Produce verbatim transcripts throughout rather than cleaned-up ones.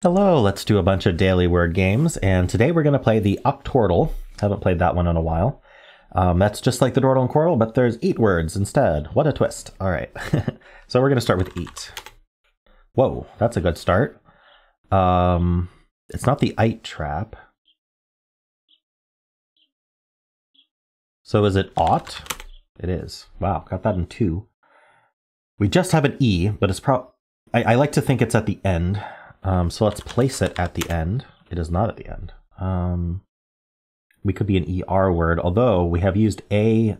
Hello, let's do a bunch of daily word games, and today we're going to play the Octordle. Haven't played that one in a while. Um, that's just like the Dordle and Quordle, but there's eight words instead. What a twist. All right, so we're going to start with eat. Whoa, that's a good start. Um, it's not the ite trap. So is it ought? It is. Wow, got that in two. We just have an E, but it's probably, I like to think it's at the end. Um, so let's place it at the end. It is not at the end. Um, we could be an E R word, although we have used A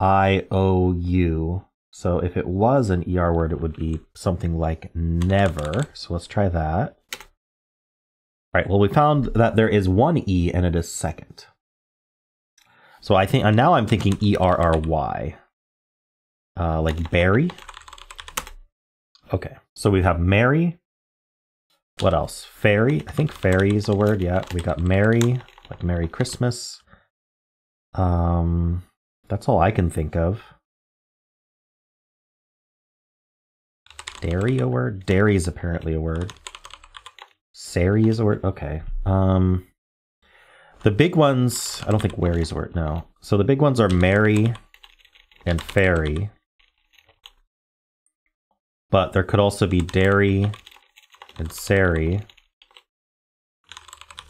I O U. So if it was an E R word, it would be something like never. So let's try that. All right, well, we found that there is one E and it is second. So I think, and now I'm thinking E R R Y, uh, like berry. Okay, so we have Mary. What else? Fairy. I think fairy is a word. Yeah, we got Merry, like Merry Christmas. Um, that's all I can think of. Dairy a word? Dairy is apparently a word. Sari is a word. Okay. Um, the big ones. I don't think wary is a word. No. So the big ones are Merry and fairy. But there could also be dairy and Sari.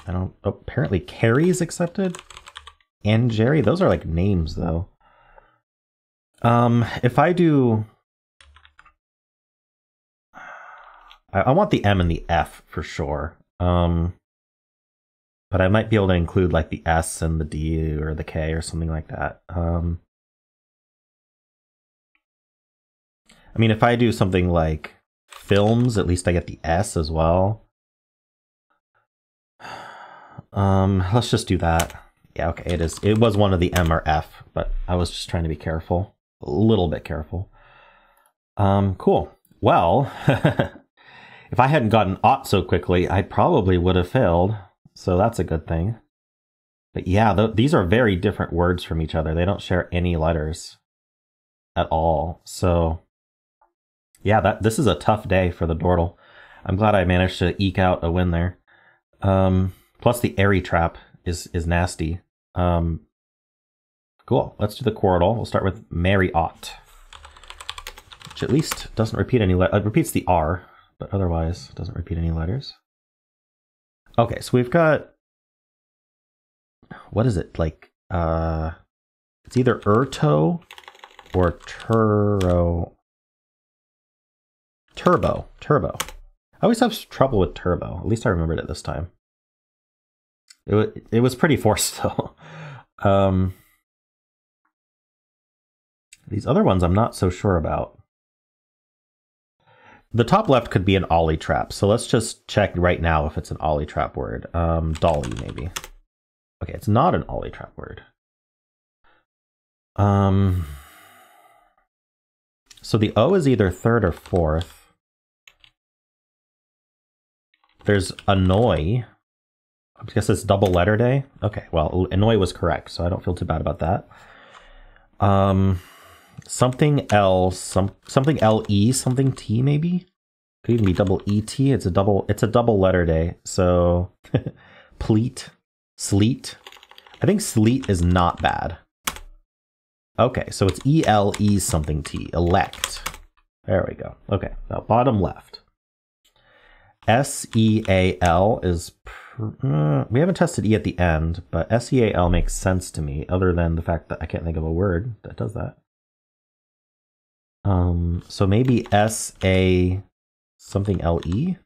I don't, oh, apparently Carrie is accepted. And Jerry, those are like names though. Um, if I do, I, I want the M and the F for sure. Um, but I might be able to include like the S and the D or the K or something like that. Um, I mean, if I do something like films, at least I get the S as well. Um, let's just do that. Yeah, okay, it is. It was one of the M or F, but I was just trying to be careful, a little bit careful. Um, cool. Well, if I hadn't gotten ought so quickly, I probably would have failed. So that's a good thing. But yeah, th these are very different words from each other. They don't share any letters at all. So yeah, that this is a tough day for the Dordle. I'm glad I managed to eke out a win there. Um, plus the airy trap is is nasty. Um, cool. Let's do the Quordle. We'll start with Maryott, which at least doesn't repeat any letters. It repeats the R, but otherwise it doesn't repeat any letters. Okay, so we've got, what is it like? Uh, it's either Erto or Turo. Turbo, turbo. I always have trouble with turbo. At least I remembered it this time. It was, it was pretty forced though. Um, these other ones I'm not so sure about. The top left could be an ollie trap. So let's just check right now if it's an ollie trap word. Um, dolly maybe. Okay, it's not an ollie trap word. Um, so the O is either third or fourth. There's annoy. I guess it's double letter day. Okay, well, annoy was correct, so I don't feel too bad about that. Um, something L, some something L E, something T maybe. Could even be double E T. It's a double. It's a double letter day. So, pleat, sleet. I think sleet is not bad. Okay, so it's E L E something T. Elect. There we go. Okay, now bottom left. S E A L is, uh, we haven't tested E at the end, but S E A L makes sense to me, other than the fact that I can't think of a word that does that. Um, so maybe S A something L E?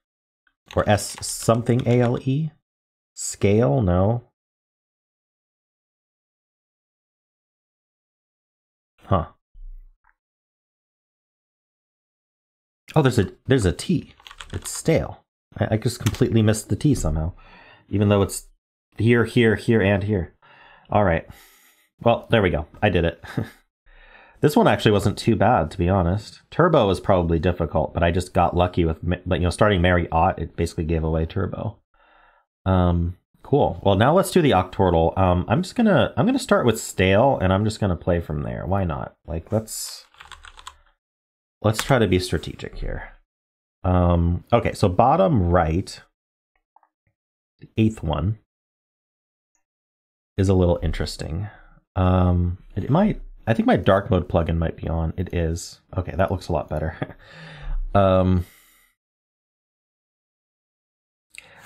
Or S something A L E? Scale? No. Huh. Oh, there's a, there's a T. It's stale. I, I just completely missed the T somehow, even though it's here, here, here, and here. All right. Well, there we go. I did it. This one actually wasn't too bad, to be honest. Turbo is probably difficult, but I just got lucky with, but you know, starting Maryott, it basically gave away turbo. Um, cool. Well, now let's do the Octordle. Um, I'm just gonna, I'm gonna start with stale, and I'm just gonna play from there. Why not? Like, let's, let's try to be strategic here. Um, okay, so bottom right, the eighth one, is a little interesting. Um, it might, I think my dark mode plugin might be on. It is. Okay, that looks a lot better. um,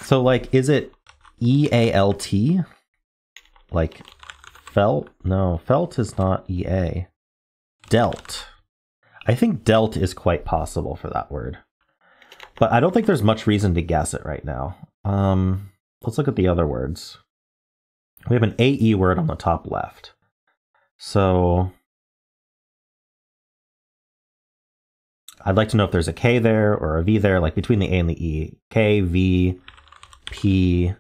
so like, is it E A L T? Like felt? No, felt is not E A. Delt. I think delt is quite possible for that word. But I don't think there's much reason to guess it right now. Um, let's look at the other words. We have an A E word on the top left. So I'd like to know if there's a K there or a V there, like between the A and the E. K, V, P,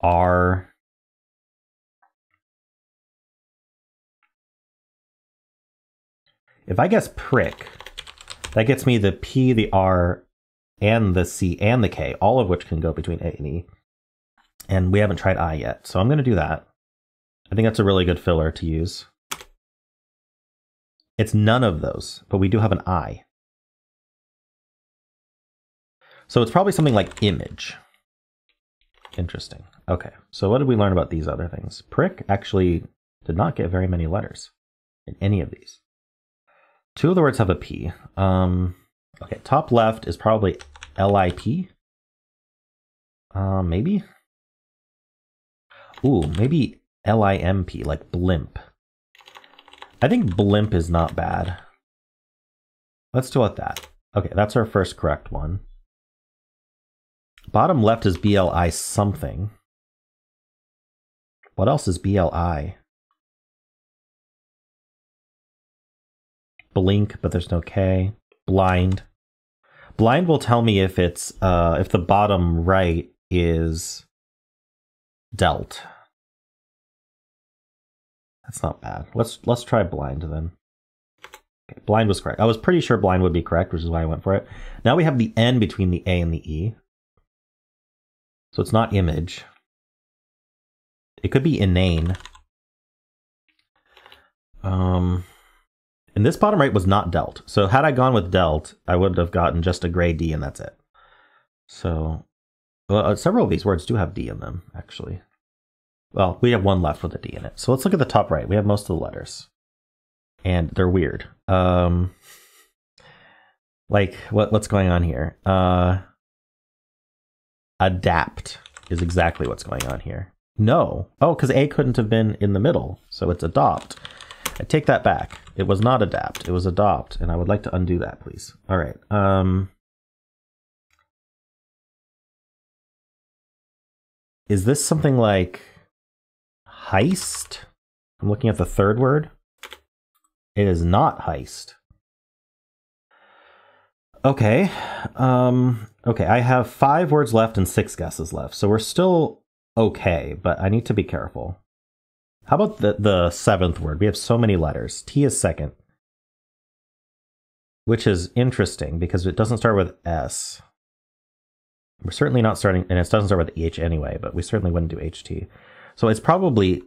R. If I guess prick, that gets me the P, the R, and the C, and the K, all of which can go between A and E. And we haven't tried I yet, so I'm going to do that. I think that's a really good filler to use. It's none of those, but we do have an I. So it's probably something like image. Interesting. Okay, so what did we learn about these other things? Prick actually did not get very many letters in any of these. Two of the words have a P. Um, okay, top left is probably L I P. Uh, maybe? Ooh, maybe L I M P, like blimp. I think blimp is not bad. Let's do it that. Okay, that's our first correct one. Bottom left is B L I something. What else is B L I? Blink, but there's no K. Blind. Blind will tell me if it's uh, if the bottom right is dealt. That's not bad. Let's let's try blind then. Okay, blind was correct. I was pretty sure blind would be correct, which is why I went for it. Now we have the N between the A and the E. So it's not image. It could be inane. Um, and this bottom right was not dealt. So had I gone with dealt, I would have gotten just a gray D and that's it. So well, several of these words do have D in them, actually. Well, we have one left with a D in it. So let's look at the top right. We have most of the letters. And they're weird. Um, like, what what's going on here? Uh, adapt is exactly what's going on here. No. Oh, because A couldn't have been in the middle. So it's adopt. I take that back. It was not adapt. It was adopt. And I would like to undo that, please. All right. Um, is this something like heist? I'm looking at the third word. It is not heist. Okay. Um, okay, I have five words left and six guesses left. So we're still okay, but I need to be careful. How about the, the seventh word? We have so many letters. T is second, which is interesting because it doesn't start with S. We're certainly not starting, and it doesn't start with E H anyway, but we certainly wouldn't do H T. So it's probably,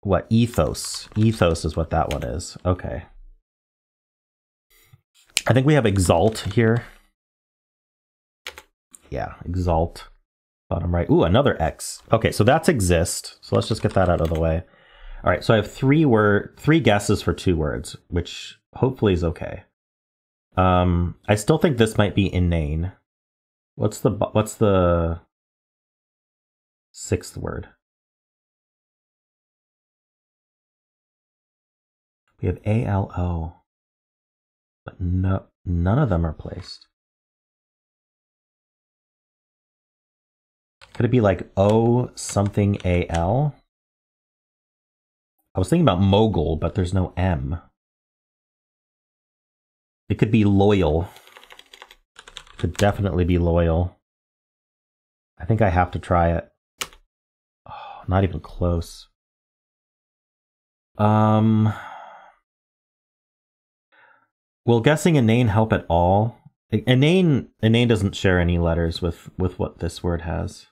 what, ethos. Ethos is what that one is. Okay. I think we have exalt here. Yeah, exalt. Bottom right. Ooh, another X. Okay, so that's exist. So let's just get that out of the way. All right, so I have three word, three guesses for two words, which hopefully is okay. Um, I still think this might be inane. What's the, what's the sixth word? We have A L O, but no, none of them are placed. Could it be like O something A L? I was thinking about mogul, but there's no M. It could be loyal. It could definitely be loyal. I think I have to try it. Oh, not even close. Um, will guessing inane help at all? Inane, inane doesn't share any letters with, with what this word has.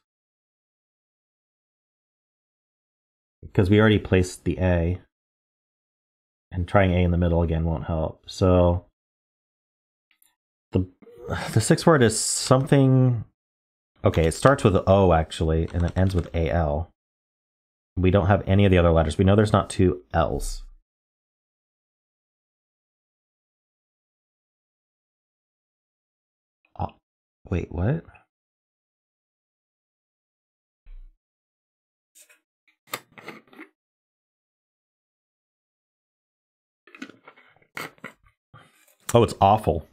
Because we already placed the A. And trying A in the middle again won't help. So the sixth word is something... Okay, it starts with O, actually, and then ends with A L. We don't have any of the other letters. We know there's not two L's. Oh, wait, what? Oh, it's awful.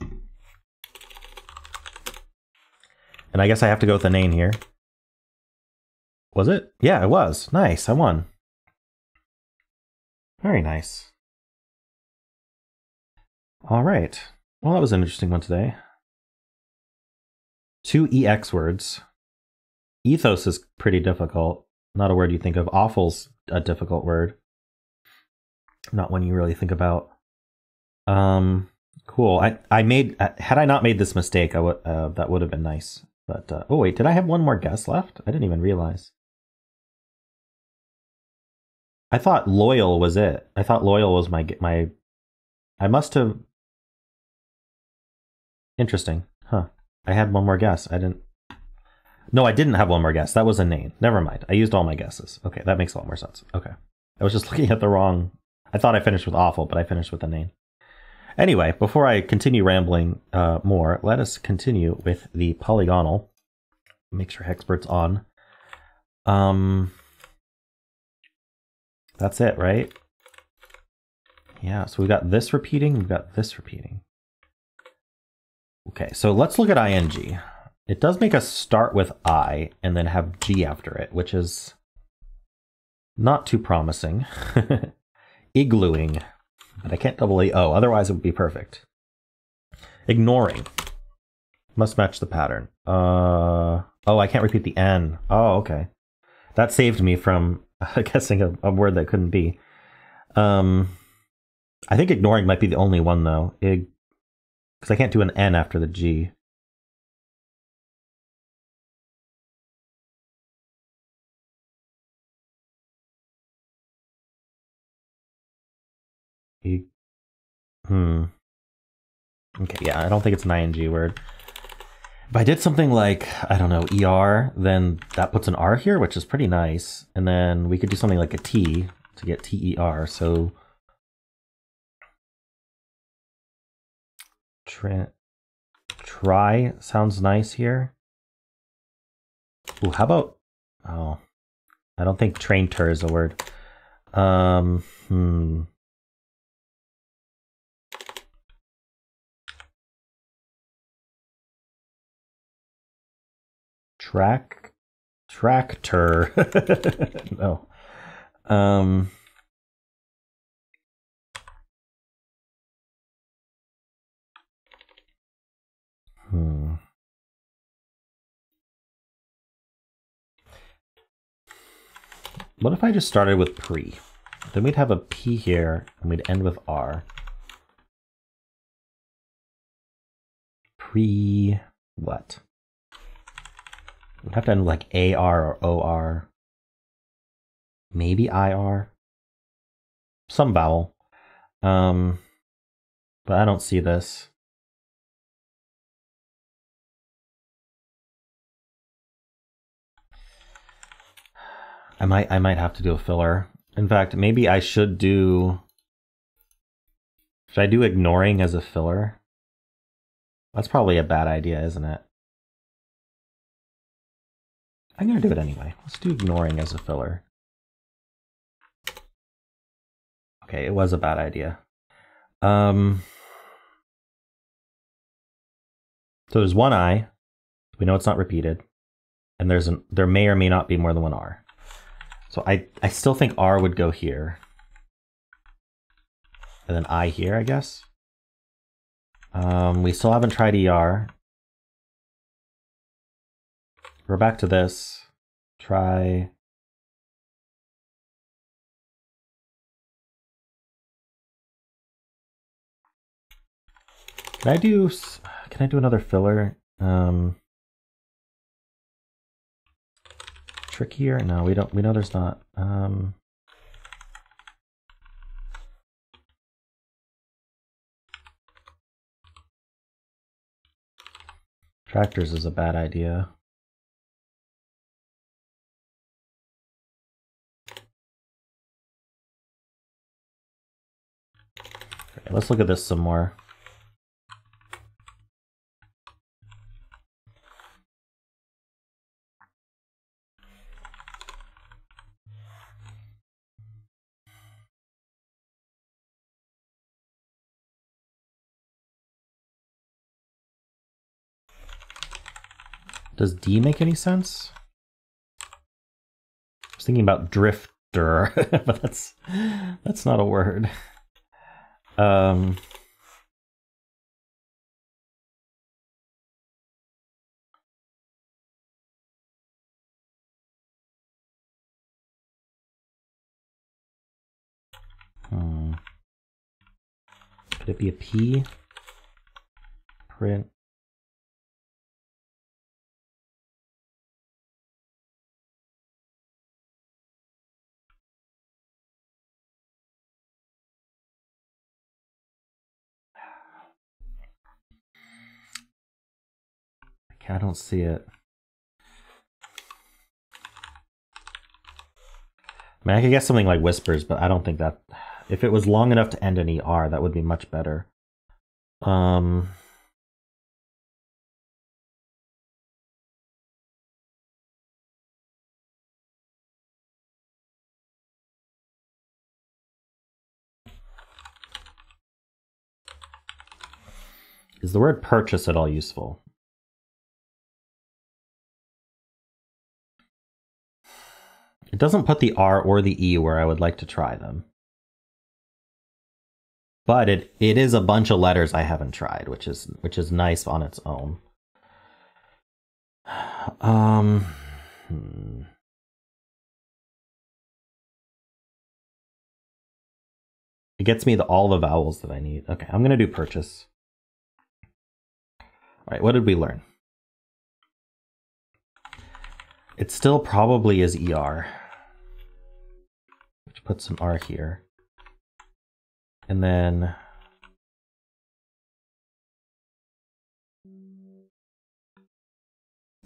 And I guess I have to go with the name here. Was it? Yeah, it was. Nice, I won. Very nice. All right. Well, that was an interesting one today. Two E X words. Ethos is pretty difficult. Not a word you think of. Awful's a difficult word. Not one you really think about. Um, cool. I, I made, had I not made this mistake, I would, uh, that would have been nice. But, uh, oh wait, did I have one more guess left? I didn't even realize. I thought loyal was it. I thought loyal was my, my, I must have, interesting, huh. I had one more guess, I didn't, no, I didn't have one more guess, that was a name. Never mind, I used all my guesses. Okay, that makes a lot more sense, okay. I was just looking at the wrong, I thought I finished with awful, but I finished with a name. Anyway, before I continue rambling uh, more, let us continue with the polygonal. Make sure Hexpert's on. Um, that's it, right? Yeah, so we've got this repeating, we've got this repeating. Okay, so let's look at ing. It does make us start with I and then have G after it, which is not too promising. Iglooing. But I can't double E O, otherwise it would be perfect. Ignoring. Must match the pattern. Uh, oh, I can't repeat the N. Oh, okay. That saved me from guessing a, a word that couldn't be. Um, I think ignoring might be the only one, though. Ig, because I can't do an N after the G. E hmm. Okay, yeah, I don't think it's an ing word. If I did something like, I don't know, er, then that puts an R here, which is pretty nice. And then we could do something like a T to get T E R, so... Try, try sounds nice here. Ooh, how about... Oh, I don't think train-ter is a word. Um, hmm... Track, tractor. No. Um, hmm. What if I just started with pre? Then we'd have a P here and we'd end with R. Pre what? We'd have to end like A R or O R. Maybe I R. Some vowel. Um, but I don't see this. I might, I might have to do a filler. In fact, maybe I should do... Should I do ignoring as a filler? That's probably a bad idea, isn't it? I'm going to do it anyway. Let's do ignoring as a filler. Okay, it was a bad idea. Um, so there's one I. We know it's not repeated. And there's an, there may or may not be more than one R. So I, I still think R would go here. And then I here, I guess. Um, we still haven't tried E R. We're back to this. Try. Can I do? Can I do another filler? Um, trickier? No, we don't. We know there's not. Um, Tractors is a bad idea. Okay, let's look at this some more. Does D make any sense? I was thinking about drifter, but that's that's not a word. Um, hmm. Could it be a P? Print. I don't see it. I mean, I could guess something like whispers, but I don't think that... If it was long enough to end in E R, that would be much better. Um... Is the word purchase at all useful? It doesn't put the R or the E where I would like to try them. But it it is a bunch of letters I haven't tried, which is which is nice on its own. Um hmm. It gets me the all the vowels that I need. Okay, I'm gonna do purchase. All right, what did we learn? It still probably is E R. Which puts some R here. And then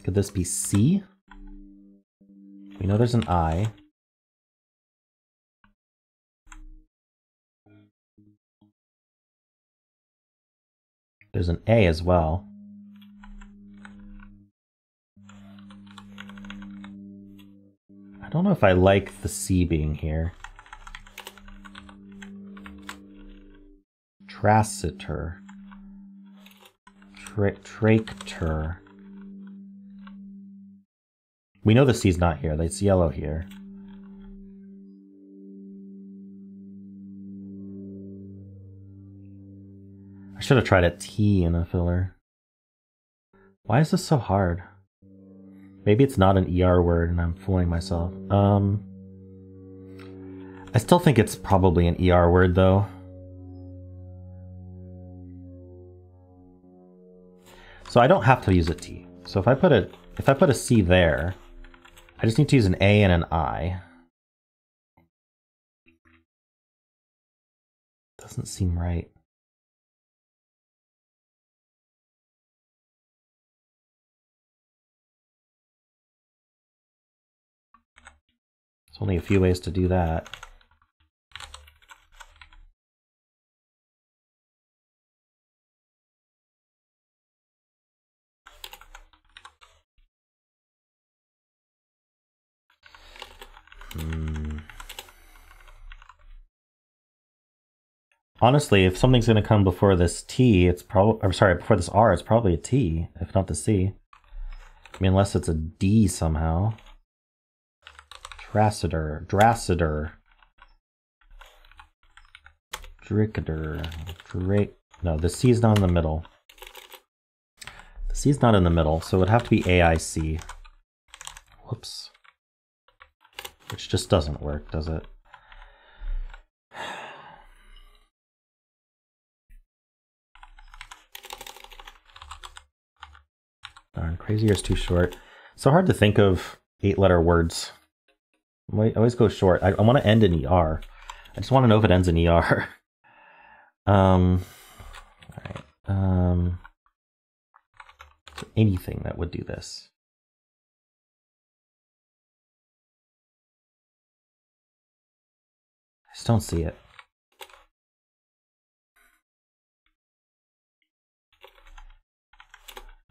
could this be C? We know there's an I. There's an A as well. I don't know if I like the C being here. Tracitor. Tra tractor. We know the C's not here. It's yellow here. I should have tried a T in a filler. Why is this so hard? Maybe it's not an E R word and I'm fooling myself. Um, I still think it's probably an E R word though. So I don't have to use a T. So if I put a, if I put a C there, I just need to use an A and an I. Doesn't seem right. There's only a few ways to do that. Hmm. Honestly, if something's going to come before this T, it's probably, I'm sorry, before this R, it's probably a T, if not the C. I mean, unless it's a D somehow. Dracider, Dracider, Drickader, Drake. No, the C is not in the middle. The C is not in the middle, so it would have to be A I C. Whoops. Which just doesn't work, does it? Darn, crazy ear's too short. So hard to think of eight-letter words. I always go short. I, I want to end in E R. I just want to know if it ends in E R. um, all right. Um, for anything that would do this. I just don't see it.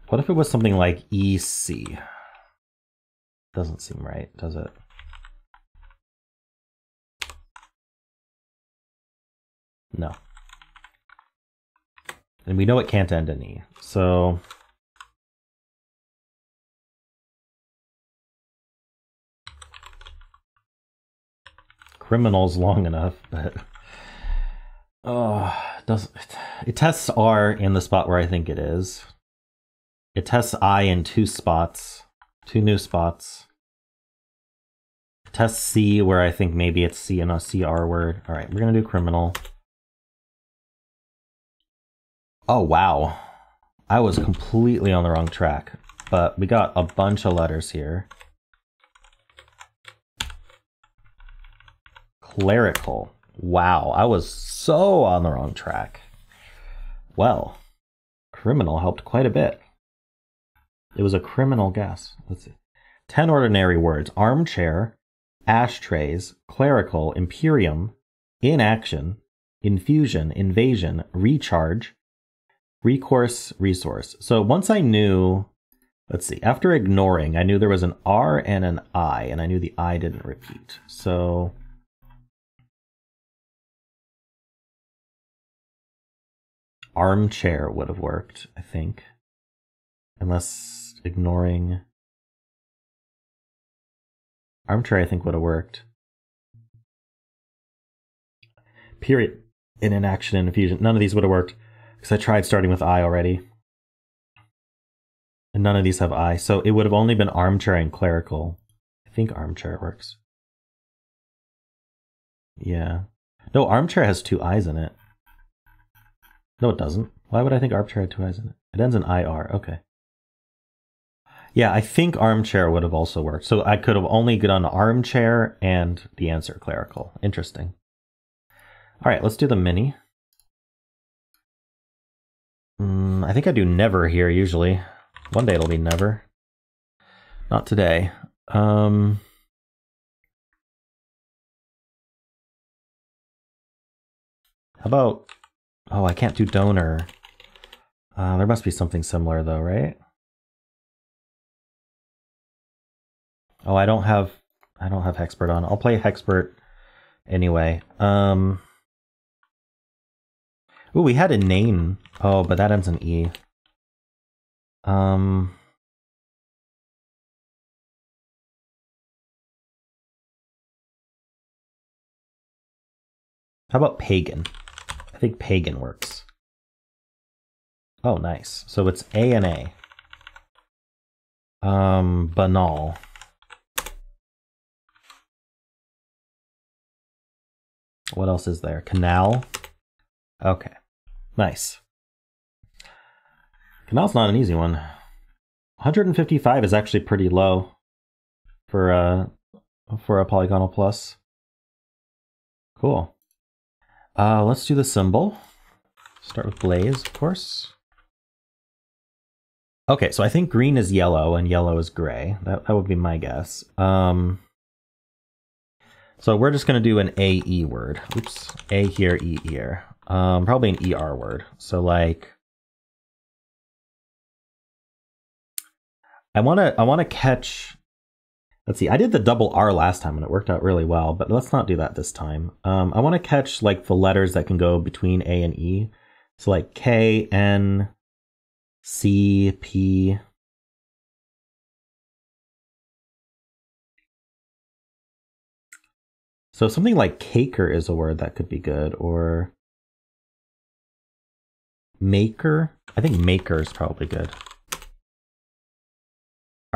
What if it was something like E C? Doesn't seem right, does it? No. And we know it can't end in E, so... criminal's long enough, but... oh, it doesn't... it tests R in the spot where I think it is. It tests I in two spots, two new spots. It tests C where I think maybe it's C and a C R word. All right, we're gonna do criminal. Oh, wow. I was completely on the wrong track, but we got a bunch of letters here. Clerical. Wow, I was so on the wrong track. Well, criminal helped quite a bit. It was a criminal guess. Let's see. ten ordinary words. Armchair, ashtrays, clerical, imperium, inaction, infusion, invasion, recharge, recourse, resource. So once I knew, let's see, after ignoring, I knew there was an R and an I, and I knew the I didn't repeat. So armchair would have worked, I think. Unless ignoring armchair, I think would have worked. Period. In inaction and infusion. None of these would have worked. Because I tried starting with I already. And none of these have I, so it would have only been armchair and clerical. I think armchair works. Yeah. No, armchair has two I's in it. No, it doesn't. Why would I think armchair had two I's in it? It ends in I R, okay. Yeah, I think armchair would have also worked. So I could have only done armchair and the answer clerical. Interesting. All right, let's do the mini. Mm, I think I do never here usually. One day it'll be never. Not today. Um, how about... oh, I can't do donor. Uh, there must be something similar though, right? Oh, I don't have... I don't have Hexpert on. I'll play Hexpert anyway. Um... Ooh, we had a name. Oh, but that ends in E. Um, how about pagan? I think pagan works. Oh, nice. So it's A and A. Um, banal. What else is there? Canal? Okay. Nice. Canal's not an easy one. one hundred fifty-five is actually pretty low for a, for a polygonal plus. Cool. Uh, let's do the symbol. Start with blaze, of course. Okay, so I think green is yellow and yellow is gray. That, that would be my guess. Um, so we're just going to do an A E word. Oops. A here, E here. Um, probably an E R word. So like, I want to, I want to catch, let's see, I did the double R last time and it worked out really well, but let's not do that this time. Um, I want to catch like the letters that can go between A and E. So like K, N, C, P. So something like caker is a word that could be good, or maker? I think maker is probably good. All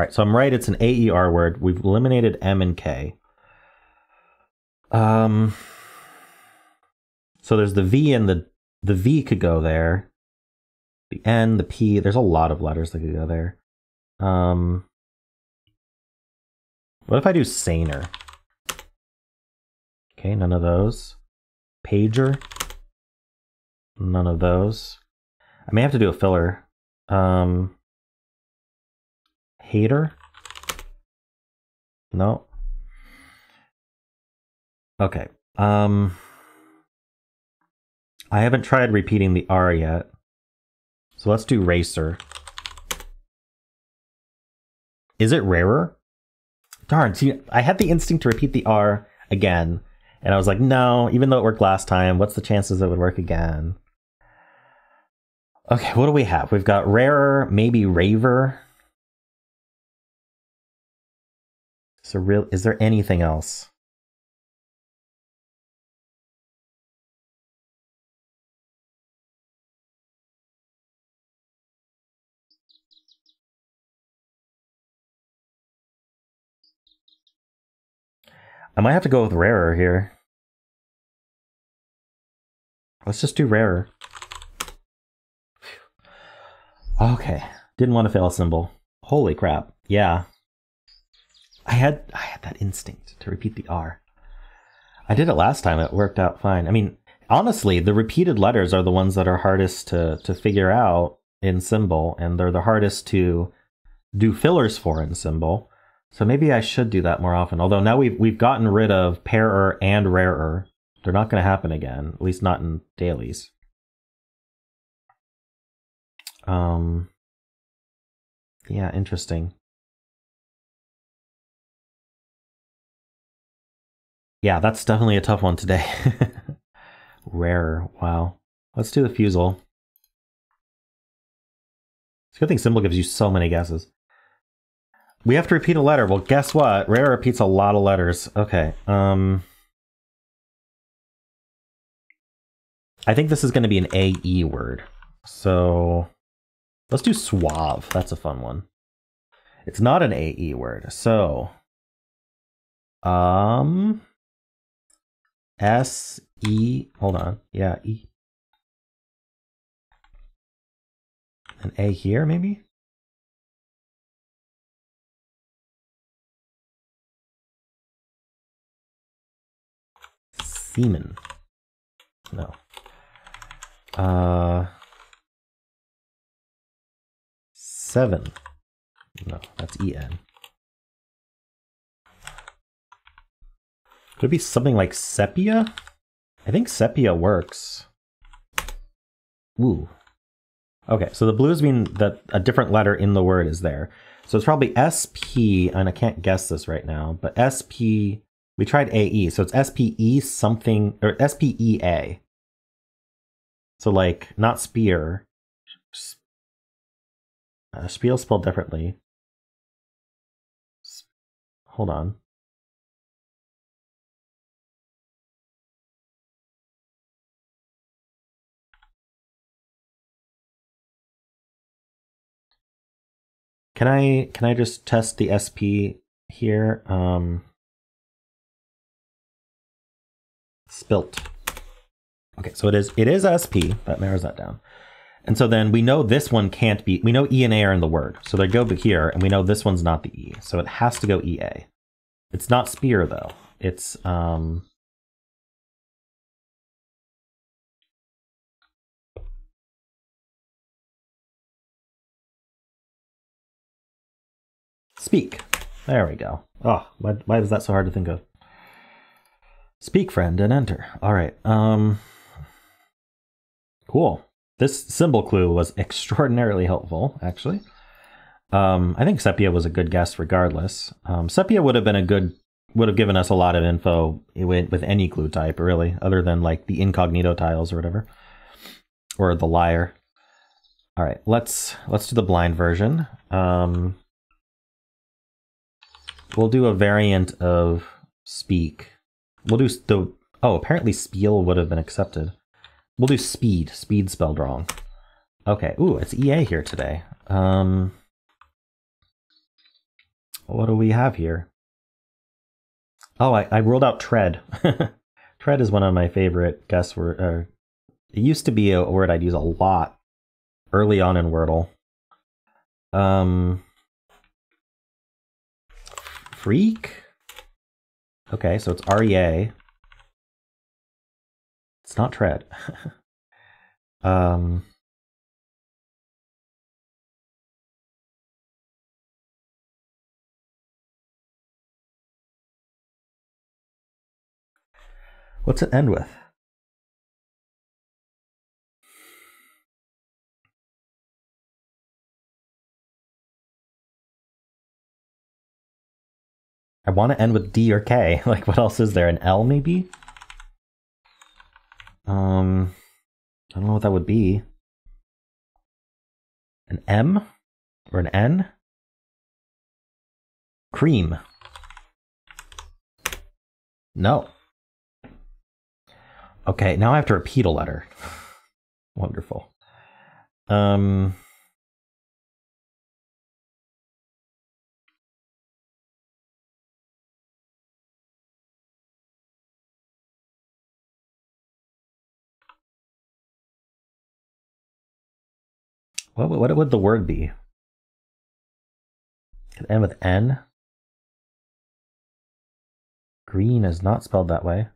right, so I'm right. It's an A E R word. We've eliminated M and K. Um, so there's the V, and the, the V could go there. The N, the P, there's a lot of letters that could go there. Um, what if I do saner? Okay, none of those. Pager? None of those. I may have to do a filler. Um, header? No. Okay. Um, I haven't tried repeating the R yet. So let's do racer. Is it rarer? Darn, see, I had the instinct to repeat the R again. And I was like, no, even though it worked last time, what's the chances it would work again? Okay, what do we have? We've got rarer, maybe raver. So real, is there anything else? I might have to go with rarer here. Let's just do rarer. Okay, didn't want to fail a symbol. Holy crap, yeah. I had I had that instinct to repeat the R. I did it last time, it worked out fine. I mean, honestly, the repeated letters are the ones that are hardest to, to figure out in Symbol, and they're the hardest to do fillers for in Symbol. So maybe I should do that more often, although now we've, we've gotten rid of pairer and rarer. They're not going to happen again, at least not in dailies. Um, yeah, interesting. Yeah, that's definitely a tough one today. Rarer, wow. Let's do the Fusele. It's a good thing Symbol gives you so many guesses. We have to repeat a letter. Well, guess what? Rare repeats a lot of letters. Okay. Um, I think this is going to be an A E word. So let's do suave. That's a fun one. It's not an A E word. So um S E hold on. Yeah, E. An A here maybe? Semen. No. Uh Seven. No, that's E N. Could it be something like sepia? I think sepia works. Ooh. Okay, so the blues mean that a different letter in the word is there. So it's probably S P, and I can't guess this right now, but S P, we tried A E, so it's S P E something, or S P E A. So like, not spear. Uh, spiel spelled differently. S Hold on. Can I can I just test the S P here? Um, spilt. Okay, so it is it is S P. That narrows that down. And so then we know this one can't be, we know E and A are in the word. So they go here, and we know this one's not the E. So it has to go E A. It's not spear, though. It's, um... speak. There we go. Oh, why, why was that so hard to think of? Speak, friend, and enter. All right. Um, cool. This symbol clue was extraordinarily helpful, actually. Um, I think sepia was a good guess regardless. Um, sepia would have been a good, would have given us a lot of info with any clue type, really, other than like the incognito tiles or whatever, or the liar. All right, let's let's do the blind version. Um, we'll do a variant of speak. We'll do the, oh, apparently spiel would have been accepted. We'll do speed. Speed spelled wrong. Okay. Ooh, it's E A here today. Um, what do we have here? Oh, I, I rolled out tread. Tread is one of my favorite guess word. Uh, it used to be a word I'd use a lot early on in Wordle. Um, freak? Okay, so it's R E A. It's not tread. um, What's it end with? I want to end with D or K. Like, what else is there? An L, maybe? Um, I don't know what that would be. An M? Or an N? Cream. No. Okay, now I have to repeat a letter. Wonderful. Um... What, what would the word be? Could it end with N? Green is not spelled that way.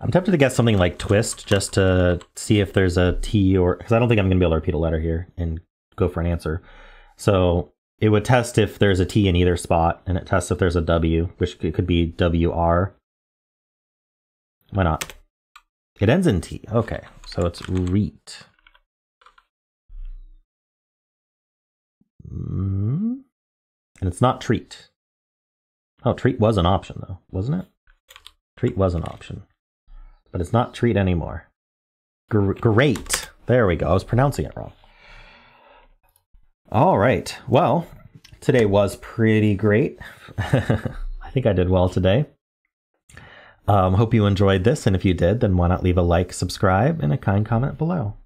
I'm tempted to guess something like twist, just to see if there's a T, or because I don't think I'm going to be able to repeat a letter here and go for an answer. So it would test if there's a T in either spot, and it tests if there's a W, which it could be W R. Why not? It ends in T. Okay, so it's reet. Mm-hmm. And it's not treat. Oh, treat was an option, though, wasn't it? Treat was an option. But it's not treat anymore. Gr great. There we go. I was pronouncing it wrong. All right. Well, today was pretty great. I think I did well today. Um, hope you enjoyed this. And if you did, then why not leave a like, subscribe, and a kind comment below.